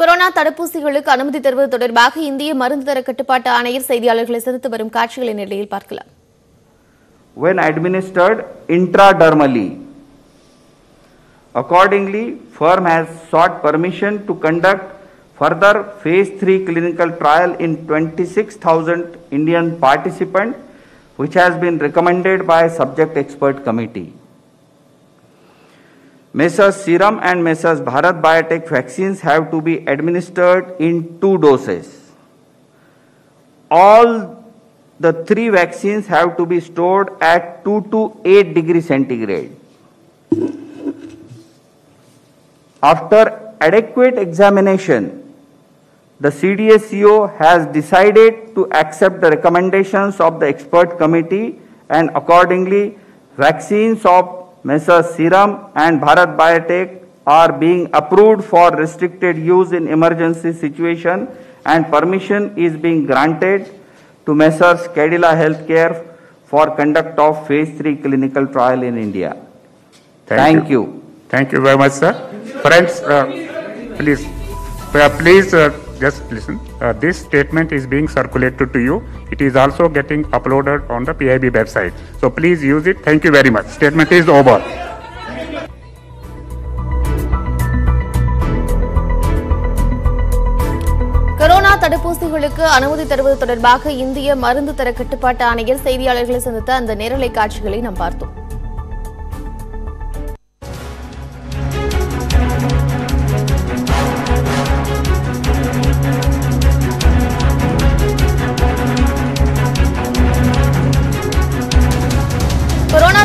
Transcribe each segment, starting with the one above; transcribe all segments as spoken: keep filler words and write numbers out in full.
Corona தடுப்பூசிகளுக்கு அனுமதி தருவது தொடர்பாக இந்திய மருந்து தர கட்டுப்பாட்டு ஆணையர் செய்தியாளர்களை சந்தித்து வரும் காட்சிகளின் இடையில் பார்க்கலாம். When administered intradermally, accordingly, firm has sought permission to conduct further phase three clinical trial in twenty-six thousand Indian participants, which has been recommended by subject expert committee. Messrs Serum and Messrs Bharat Biotech vaccines have to be administered in two doses. All the three vaccines have to be stored at two to eight degree centigrade. After adequate examination, the C D S C O has decided to accept the recommendations of the expert committee, and accordingly, vaccines of Messrs Serum and Bharat Biotech are being approved for restricted use in emergency situation, and permission is being granted to Messrs Cadila Healthcare for conduct of phase three clinical trial in India. Thank, Thank you. you. Thank you very much, sir. Friends, uh, please, uh, please uh, just listen. Uh, this statement is being circulated to you. It is also getting uploaded on the P I B website. So please use it. Thank you very much. Statement is over. Corona தடுப்பூசிகளுக்கு அனுமதி தருவது தொடர்பாக இந்திய மருந்து தர கட்டுப்பாட்டு ஆணையர் செய்தியாளர்களை சந்தித்த அந்த நேரலை காட்சிகளை நாம் பார்த்தோம்.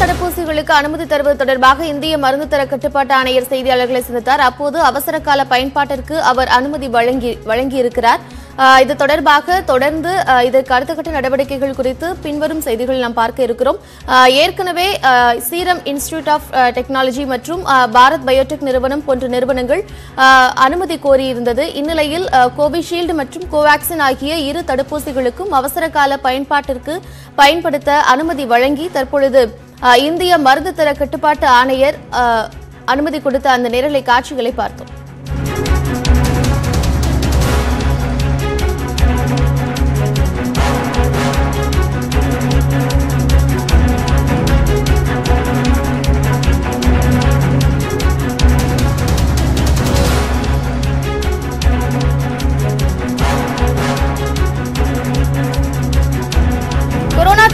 தடுப்பூசிகளுக்கு அனுமதி தருவது தொடர்பாக இந்திய மருந்து தர கட்டுப்பாட்டு ஆணையர் செய்தியாளர்களை சந்தித்தார். அப்போது அவசர கால பயன்பாட்டிற்கு அவர் அனுமதி வழங்கி வழங்கியிருக்கிறார். இது தொடர்பாக தொடர்ந்து இதற்கு அடுத்த கட்ட நடவடிக்கைகள் குறித்து பின்வரும் செய்திகள் நாம் பார்க்க இருக்கிறோம். ஏற்கனவே சீரம் இன்ஸ்டிடியூட் ஆஃப் டெக்னாலஜி மற்றும் பாரத் பயோடெக் நிறுவனம் போன்ற நிறுவனங்கள் அனுமதி கோரியிருந்தது. இந்நிலையில் கோவிஷீல்டு மற்றும் கோவாக்சின் ஆகிய இரு தடுப்பூசிகளுக்கும் அவசர கால பயன்பாட்டிற்கு பயன்படுத்த அனுமதி வழங்கி தற்பொழுது இந்திய மருந்து தர கட்டுப்பாட்டு ஆணையர் அனுமதி கொடுத்த அந்த நேரலை காட்சிகளை பார்த்தோம்.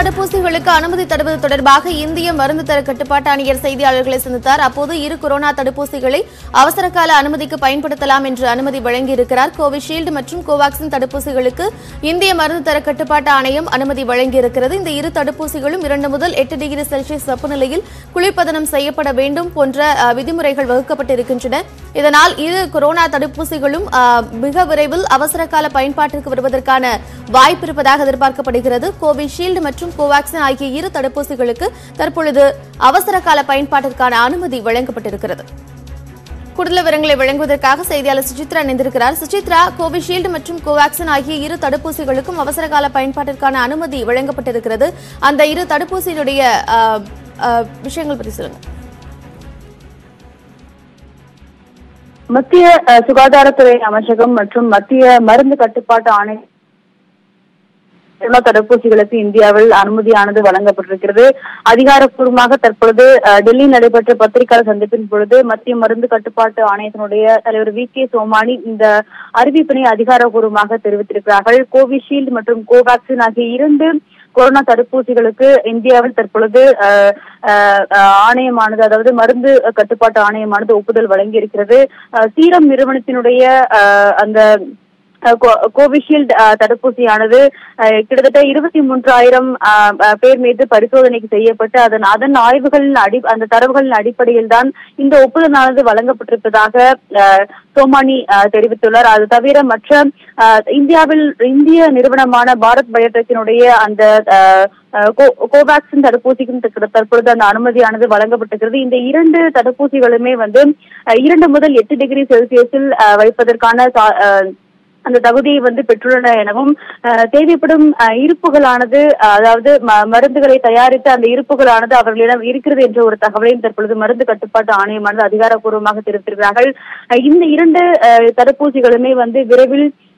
தடுப்பூசிகளுக்கு அனுமதி தருவது தொடர்பாக இந்திய மருந்து தர கட்டுப்பாட்டு ஆணையர் செய்தியாளர்களை சந்தித்தார். அப்போது இரு கொரோனா தடுப்பூசிகளை அவசர கால அனுமதிக்கு பயன்படுத்தலாம் என்று அனுமதி வழங்கியிருக்கிறார். கோவிஷீல்டு மற்றும் கோவாக்சின் தடுப்பூசிகளுக்கு இந்திய மருந்து தர கட்டுப்பாட்டு ஆணையம் அனுமதி வழங்கியிருக்கிறது. இந்த இரு தடுப்பூசிகளும் இரண்டு முதல் எட்டு டிகிரி செல்சியஸ் வெப்பநிலையில் குளிர்பதனம் செய்யப்பட வேண்டும் போன்ற விதிமுறைகள் வகுக்கப்பட்டிருக்கின்றன. இதனால் இரு கொரோனா தடுப்பூசிகளும் மிக விரைவில் அவசர கால பயன்பாட்டிற்கு வருவதற்கான வாய்ப்பு இருப்பதாக எதிர்பார்க்கப்படுகிறது. கோவிஷீல்டு மற்றும் கோவாக்சின் ஆகிய இரு தடுப்பூசிகளுக்கு தற்பொழுது அவசர கால பயன்பாட்டிற்கான அனுமதி வழங்கப்பட்டிருக்கிறது. கூடுதல் விவரங்களை வழங்குவதற்காக செய்தியாளர் சுசித்ரா இணைந்திருக்கிறார். சுசித்ரா, கோவிஷீல்டு மற்றும் கோவாக்சின் ஆகிய இரு தடுப்பூசிகளுக்கும் அவசர கால பயன்பாட்டிற்கான அனுமதி வழங்கப்பட்டிருக்கிறது. அந்த இரு தடுப்பூசியினுடைய விஷயங்கள் பற்றி சொல்லுங்க. மத்திய சுகாதாரத்துறை அமைச்சகம் மற்றும் மத்திய மருந்து கட்டுப்பாட்டு ஆணையம் தடுப்பூசிகளுக்கு இந்தியாவில் அனுமதியானது வழங்கப்பட்டிருக்கிறது. அதிகாரப்பூர்வமாக தற்பொழுது டெல்லி நடைபெற்ற பத்திரிகையாளர் சந்திப்பின் பொழுது மத்திய மருந்து கட்டுப்பாட்டு ஆணையத்தினுடைய தலைவர் வி கே சோமானி இந்த அறிவிப்பினை அதிகாரப்பூர்வமாக தெரிவித்திருக்கிறார்கள். கோவிஷீல்டு மற்றும் கோவாக்சின் ஆகிய இரண்டு கொரோனா தடுப்பூசிகளுக்கு இந்தியாவில் தற்பொழுது ஆணையமானது, அதாவது மருந்து கட்டுப்பாட்டு ஆணையமானது ஒப்புதல் வழங்கி இருக்கிறது. சீரம் நிறுவனத்தினுடைய அந்த கோவிஷீல்டு தடுப்பூசியானது கிட்டத்தட்ட இருபத்தி மூன்றாயிரம் பேர் மீது பரிசோதனைக்கு செய்யப்பட்டு அதன் அதன் ஆய்வுகளின் அடி அந்த தரவுகளின் அடிப்படையில் தான் இந்த ஒப்புதலானது வழங்கப்பட்டிருப்பதாக சோமானி தெரிவித்துள்ளார். அது தவிர மற்ற இந்தியாவில் இந்திய நிறுவனமான பாரத் பயோடெக்கினுடைய அந்த கோவாக்சின் தடுப்பூசிக்கும் தற்பொழுது அந்த அனுமதியானது வழங்கப்பட்டிருக்கிறது. இந்த இரண்டு தடுப்பூசிகளுமே வந்து இரண்டு முதல் எட்டு டிகிரி செல்சியஸில் வைப்பதற்கான And the Dagudi, even the Petrol and Anabum, Taviputum, Irpukalana, the Marantha Tayarita, and the Irpukalana, the Avalanam, Irkri, and Jorahavarin, the Pulamaran, the Katapatani, Mandadara Purumaka, the in the Irenda Tarapusikalame, when the Gravil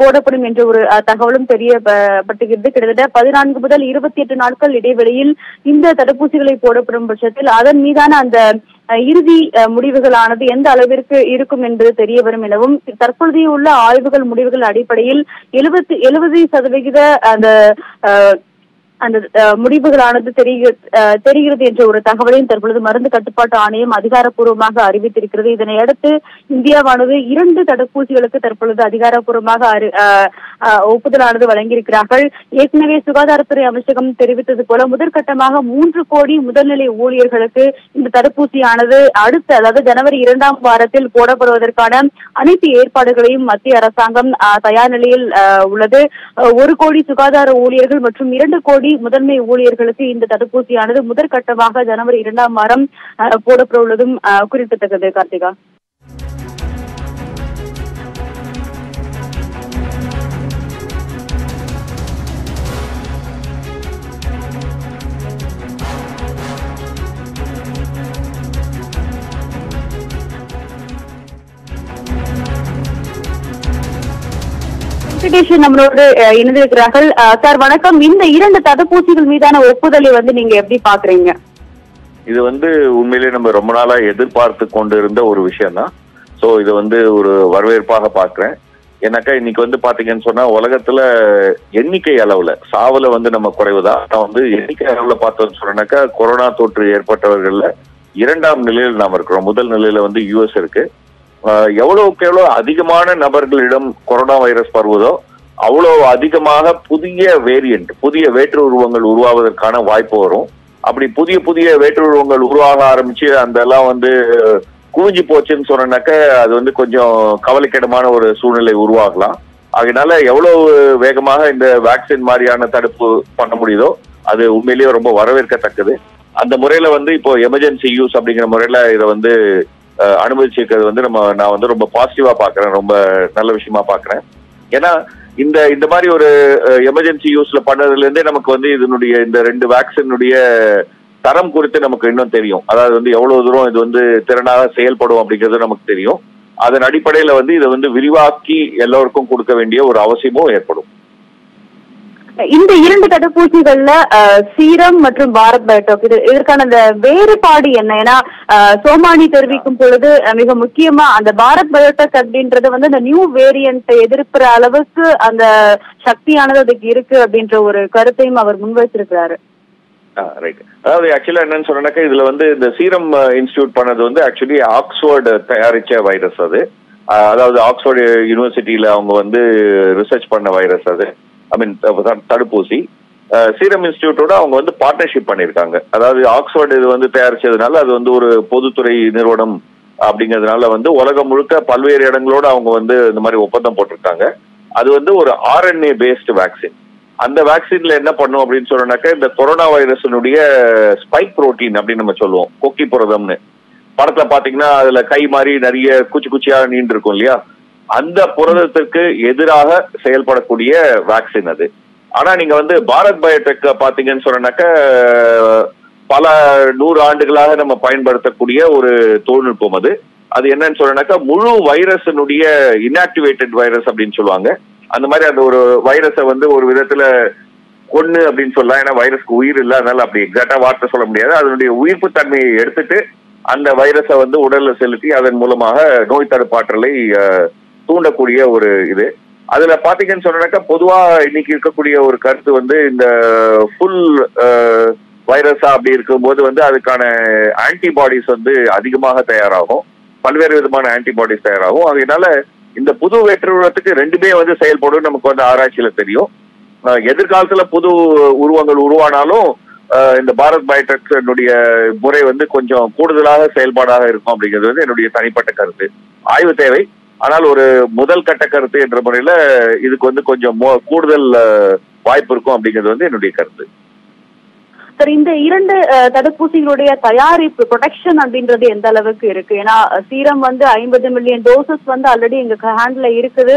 போடப்படும் என்ற ஒரு தகவலும் தெரியப்பட்டுகிறது. கிட்டத்தட்ட பதினான்கு முதல் இருபத்தி எட்டு நாட்கள் இடைவெளியில் இந்த தடுப்பூசிகளை போடப்படும் பட்சத்தில் அதன் மீதான அந்த இறுதி முடிவுகளானது எந்த அளவிற்கு இருக்கும் என்பது தெரிய வரும் எனவும் தற்பொழுது உள்ள ஆய்வுகள் முடிவுகள் அடிப்படையில் எழுபத்தி எழுபது சதவிகித அந்த அந்த முடிவுகளானது தெரிய தெரிகிறது என்ற ஒரு தகவலையும் தற்பொழுது மருந்து கட்டுப்பாட்டு ஆணையம் அதிகாரப்பூர்வமாக அறிவித்திருக்கிறது. இதனையடுத்து இந்தியாவானது இரண்டு தடுப்பூசிகளுக்கு தற்பொழுது அதிகாரப்பூர்வமாக ஒப்புதலானது வழங்கியிருக்கிறார்கள். ஏற்கனவே சுகாதாரத்துறை அமைச்சகம் தெரிவித்தது போல முதற்கட்டமாக மூன்று கோடி முதல்நிலை ஊழியர்களுக்கு இந்த தடுப்பூசியானது அடுத்த அதாவது ஜனவரி இரண்டாம் வாரத்தில் போடப்படுவதற்கான அனைத்து ஏற்பாடுகளையும் மத்திய அரசாங்கம் தயார் நிலையில் உள்ளது. ஒரு கோடி சுகாதார ஊழியர்கள் மற்றும் இரண்டு கோடி முதன்மை ஊழியர்களுக்கு இந்த தடுப்பூசியானது முதற்கட்டமாக ஜனவரி இரண்டாம் வாரம் போடப்பட உள்ளதும் குறிப்பிடத்தக்கது. கார்த்திகா, நம்மளோடு இணைந்திருக்கிறார்கள். சார் வணக்கம். இந்த இரண்டு தடுப்பூசிகள் மீதான ஒப்புதலை வந்து நீங்க எப்படி பாக்குறீங்க? இது வந்து உண்மையிலேயே நம்ம ரொம்ப நாளா எதிர்பார்த்து கொண்டிருந்த ஒரு விஷயம் தான். சோ இது வந்து ஒரு வரவேற்பாக பாக்குறேன். ஏன்னாக்கா இன்னைக்கு வந்து பாத்தீங்கன்னு சொன்னா உலகத்துல எண்ணிக்கை அளவுல சாவுல வந்து நம்ம குறைவுதான். ஆனா வந்து எண்ணிக்கை அளவுல பார்த்தோம்னு சொன்னாக்கா கொரோனா தொற்று ஏற்பட்டவர்கள்ல இரண்டாம் நிலையில் நாம் இருக்கிறோம். முதல் நிலையில வந்து யூஎஸ் இருக்கு. எவ்வளவுக்கு எவ்வளவு அதிகமான நபர்களிடம் கொரோனா வைரஸ் பரவுதோ அவ்வளவு அதிகமாக புதிய வேரியன்ட் புதிய வேற்று உருவங்கள் உருவாவதற்கான வாய்ப்பு வரும். அப்படி புதிய புதிய வேற்று உருவங்கள் உருவாக ஆரம்பிச்சு அந்த எல்லாம் வந்து குவிஞ்சு போச்சுன்னு சொன்னாக்க அது வந்து கொஞ்சம் கவலைக்கிடமான ஒரு சூழ்நிலை உருவாகலாம். அதனால எவ்வளவு வேகமாக இந்த வேக்சின் மாதிரியான தடுப்பு பண்ண முடியுதோ அது உண்மையிலேயே ரொம்ப வரவேற்கத்தக்கது. அந்த முறையில வந்து இப்போ எமர்ஜென்சி யூஸ் அப்படிங்கிற முறையில இதை வந்து அனுமதிச்சிருக்கிறது வந்து நம்ம நான் வந்து ரொம்ப பாசிட்டிவா பாக்குறேன், ரொம்ப நல்ல விஷயமா பாக்குறேன். ஏன்னா இந்த இந்த மாதிரி ஒரு எமர்ஜென்சி யூஸ்ல பண்ணதுல இருந்தே நமக்கு வந்து இதனுடைய இந்த ரெண்டு வேக்சினுடைய தரம் குறித்து நமக்கு இன்னும் தெரியும். அதாவது வந்து எவ்வளவு தூரம் இது வந்து திறனாக செயல்படும் அப்படிங்கிறது நமக்கு தெரியும். அதன் அடிப்படையில வந்து இதை வந்து விரிவாக்கி எல்லோருக்கும் கொடுக்க வேண்டிய ஒரு அவசியமும் ஏற்படும். இந்த இரண்டு தடுப்பூசிகள்ல சீரம் மற்றும் பாரத் பயோடெக் இது இதற்கான அந்த வேறுபாடு என்ன? ஏன்னா சோமானி தெரிவிக்கும் பொழுது மிக முக்கியமா அந்த பாரத் பயோடெக் அப்படின்றது வந்து அந்த நியூ வேரியன்ட் எதிர்ப்புற அளவுக்கு அந்த சக்தியானது அதுக்கு இருக்கு அப்படின்ற ஒரு கருத்தையும் அவர் முன்வைச்சிருக்கிறாரு. அதாவது ஆக்சுவலா என்னன்னு சொன்னாக்கா இதுல வந்து இந்த சீரம் இன்ஸ்டிடியூட் பண்ணது வந்து ஆக்சுவலி ஆக்ஸ்போர்டு தயாரிச்ச வைரஸ் அது. அதாவது ஆக்ஸ்போர்டு யூனிவர்சிட்டியில அவங்க வந்து ரிசர்ச் பண்ண வைரஸ் அது. ஐ மீன் தடுப்பூசி சீரம் இன்ஸ்டிடியூட்டோட அவங்க வந்து பார்ட்னர்ஷிப் பண்ணியிருக்காங்க. அதாவது ஆக்ஸ்போர்டு இது வந்து தயாரிச்சதுனால அது வந்து ஒரு பொதுத்துறை நிறுவனம் அப்படிங்கிறதுனால வந்து உலகம் முழுக்க பல்வேறு இடங்களோட அவங்க வந்து இந்த மாதிரி ஒப்பந்தம் போட்டிருக்காங்க. அது வந்து ஒரு ஆர்என்ஏ பேஸ்டு வேக்சின். அந்த வேக்சின்ல என்ன பண்ணும் அப்படின்னு சொன்னாக்க இந்த கொரோனா வைரஸினுடைய ஸ்பைக் புரோட்டீன் அப்படின்னு நம்ம சொல்லுவோம், கொக்கி புரதம்னு படத்துல பாத்தீங்கன்னா அதுல கை மாதிரி நிறைய குச்சி குச்சியா நீண்டு இருக்கும் இல்லையா, அந்த புரதத்திற்கு எதிராக செயல்படக்கூடிய வேக்சின் அது. ஆனா நீங்க வந்து பாரத் பயோடெக் பாத்தீங்கன்னு சொன்னாக்க பல நூறு ஆண்டுகளாக நம்ம பயன்படுத்தக்கூடிய ஒரு தொழில்நுட்பம் அது. அது என்னன்னு சொன்னாக்கா முழு வைரஸினுடைய இன்ஆக்டிவேட்டட் வைரஸ் அப்படின்னு சொல்லுவாங்க. அந்த மாதிரி அந்த ஒரு வைரஸை வந்து ஒரு விதத்துல கொன்னு அப்படின்னு சொல்லலாம். ஏன்னா வைரஸ்க்கு உயிர் இல்லாதனால அப்படி எக்ஸாக்டா வார்த்தை சொல்ல முடியாது. அதனுடைய உயிர்ப்பு தன்மையை எடுத்துட்டு அந்த வைரஸை வந்து உடல்ல செலுத்தி அதன் மூலமாக நோய் தடுப்பாற்றலை தூண்டக்கூடிய ஒரு இது. அதுல பாத்தீங்கன்னு சொன்னாக்கா பொதுவா இன்னைக்கு இருக்கக்கூடிய ஒரு கருத்து வந்து இந்த ஃபுல் வைரஸா அப்படி இருக்கும்போது வந்து அதுக்கான ஆன்டிபாடிஸ் வந்து அதிகமாக தயாராகும், பல்வேறு விதமான ஆன்டிபாடிஸ் தயாராகும். அதனால இந்த புது வேற்றுவத்துக்கு ரெண்டுமே வந்து செயல்படும். நமக்கு வந்து ஆராய்ச்சியில தெரியும் எதிர்காலத்துல புது உருவங்கள் உருவானாலும் இந்த பாரத் பயோடெக்னுடைய முறை வந்து கொஞ்சம் கூடுதலாக செயல்பாடாக இருக்கும் அப்படிங்கிறது வந்து என்னுடைய தனிப்பட்ட கருத்து. ஆய்வு தேவை, ஆனால் ஒரு முதல் கட்ட கருத்து என்ற முறையில இதுக்கு வந்து கொஞ்சம் கூடுதல் வாய்ப்பு இருக்கும் அப்படிங்கிறது வந்து என்னுடைய கருத்து. சார், இந்த இரண்டு தடுப்பூசிகளுடைய தயாரிப்பு ப்ரொடெக்ஷன் அப்படின்றது எந்த அளவுக்கு இருக்கு? ஏன்னா சீரம் வந்து ஐம்பது மில்லியன் டோசஸ் வந்து ஆல்ரெடி எங்க ஹேண்ட்ல இருக்குது.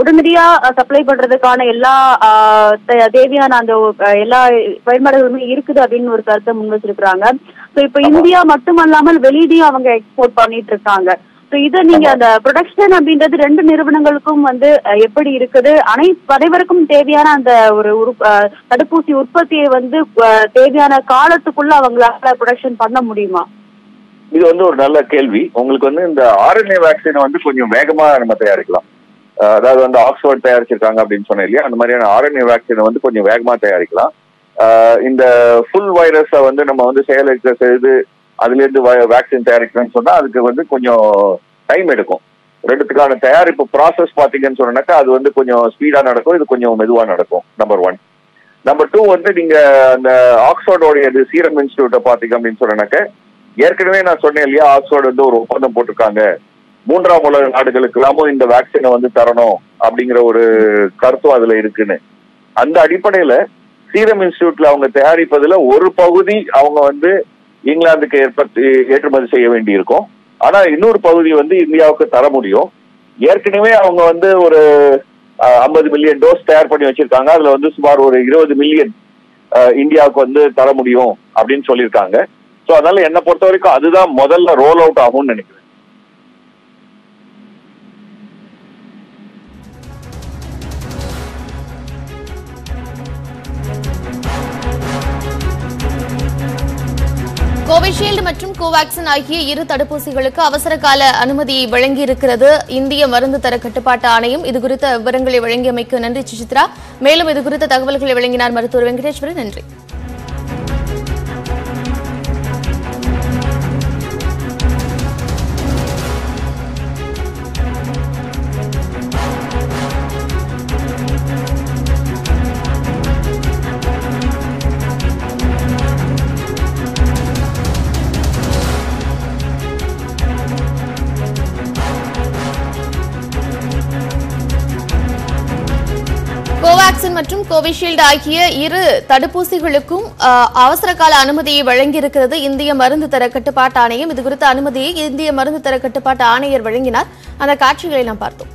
உடனடியா சப்ளை பண்றதுக்கான எல்லா தேவையான அந்த எல்லா பயன்பாடுகளுமே இருக்குது அப்படின்னு ஒரு கருத்தை முன் வச்சிருக்கிறாங்க. ஸோ இப்போ இந்தியா மட்டுமல்லாமல் வெளியிடையும் அவங்க எக்ஸ்போர்ட் பண்ணிட்டு இருக்காங்க. ஸோ இதை நீங்க அந்த ப்ரொடக்ஷன் அப்படின்றது ரெண்டு நிறுவனங்களுக்கும் வந்து எப்படி இருக்குது? அனைத்து அனைவருக்கும் தேவையான அந்த ஒரு தடுப்பூசி உற்பத்தியை வந்து தேவையான காலத்துக்குள்ள அவங்களால ப்ரொடக்ஷன் பண்ண முடியுமா? இது வந்து ஒரு நல்ல கேள்வி. உங்களுக்கு வந்து இந்த ஆர்என்ஏ வேக்சினை வந்து கொஞ்சம் வேகமா நம்ம தயாரிக்கலாம். அதாவது வந்து ஆக்ஸ்ஃபோர்ட் தயாரிச்சிருக்காங்க அப்படின்னு சொன்னேன் இல்லையா, அந்த மாதிரியான ஆர்என்ஏ வேக்சினை வந்து கொஞ்சம் வேகமா தயாரிக்கலாம். இந்த ஃபுல் வைரஸை வந்து நம்ம வந்து செயலிழக்க செய்து அதுலேருந்து வேக்சின் தயாரிக்கணும்னு சொன்னால் அதுக்கு வந்து கொஞ்சம் டைம் எடுக்கும். ரெண்டுத்துக்கான தயாரிப்பு ப்ராசஸ் பார்த்தீங்கன்னு சொன்னாக்கா அது வந்து கொஞ்சம் ஸ்பீடாக நடக்கும், இது கொஞ்சம் மெதுவாக நடக்கும். Number one. நம்பர் டூ வந்து நீங்கள் அந்த ஆக்ஸ்ஃபோர்டோடைய இது சீரம் இன்ஸ்டியூட்டை பார்த்தீங்க அப்படின்னு சொன்னாக்க ஏற்கனவே நான் சொன்னேன் இல்லையா, ஆக்ஸ்ஃபோர்டு வந்து ஒரு ஒப்பந்தம் போட்டிருக்காங்க, மூன்றாம் உலக நாடுகளுக்கெல்லாமும் இந்த வேக்சினை வந்து தரணும் அப்படிங்கிற ஒரு கருத்தும் அதில் இருக்குன்னு. அந்த அடிப்படையில் சீரம் இன்ஸ்டியூட்டில் அவங்க தயாரிப்பதில் ஒரு பகுதி அவங்க வந்து இங்கிலாந்துக்கு ஏற்பட்டு ஏற்றுமதி செய்ய வேண்டி இருக்கும், ஆனா இன்னொரு பகுதி வந்து இந்தியாவுக்கு தர முடியும். ஏற்கனவே அவங்க வந்து ஒரு ஐம்பது மில்லியன் டோஸ் தயார் பண்ணி வச்சிருக்காங்க, அதுல வந்து சுமார் ஒரு இருபது மில்லியன் இந்தியாவுக்கு வந்து தர முடியும் அப்படின்னு சொல்லியிருக்காங்க. ஸோ அதனால என்னை பொறுத்த வரைக்கும் அதுதான் முதல்ல ரோல் அவுட் ஆகும்னு நினைக்கிறேன். கோவிஷீல்டு மற்றும் கோவாக்சின் ஆகிய இரு தடுப்பூசிகளுக்கு அவசர கால அனுமதி வழங்கியிருக்கிறது இந்திய மருந்து தர கட்டுப்பாட்டு ஆணையம். இதுகுறித்த விவரங்களை வழங்கியமைக்கு நன்றி சுசித்ரா. மேலும் இதுகுறித்த தகவல்களை வழங்கினார் மருத்துவர் வெங்கடேஸ்வரன். நன்றி. கோவாக்சின் மற்றும் கோவிஷீல்டு ஆகிய இரு தடுப்பூசிகளுக்கும் அவசர கால அனுமதியை வழங்கியிருக்கிறது இந்திய மருந்து தர கட்டுப்பாட்டு ஆணையம். இதுகுறித்த அனுமதியை இந்திய மருந்து தர கட்டுப்பாட்டு ஆணையர் வழங்கினார். அந்த காட்சிகளை நாம் பார்த்தோம்.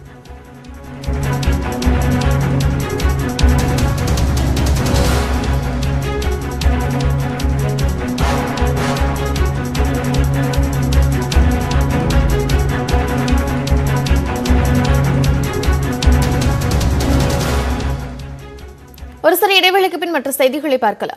ஒரு சில இடைவெளிக்கு பின் மற்ற செய்திகளை பார்க்கலாம்.